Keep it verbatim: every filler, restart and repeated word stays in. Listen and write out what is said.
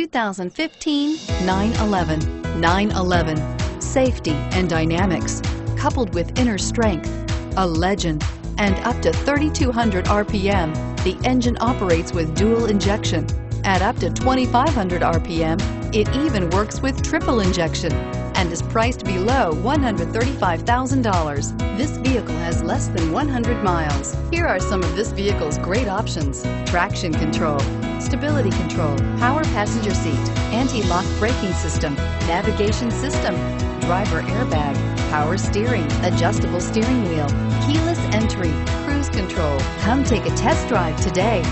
two thousand fifteen nine eleven. nine eleven, safety and dynamics, coupled with inner strength, a legend, and up to thirty-two hundred R P M, the engine operates with dual injection. At up to twenty-five hundred R P M, it even works with triple injection and is priced below one hundred thirty-five thousand dollars. This vehicle has less than one hundred miles. Here are some of this vehicle's great options: traction control, stability control, power passenger seat, anti-lock braking system, navigation system, driver airbag, power steering, adjustable steering wheel, keyless entry, cruise control. Come take a test drive today.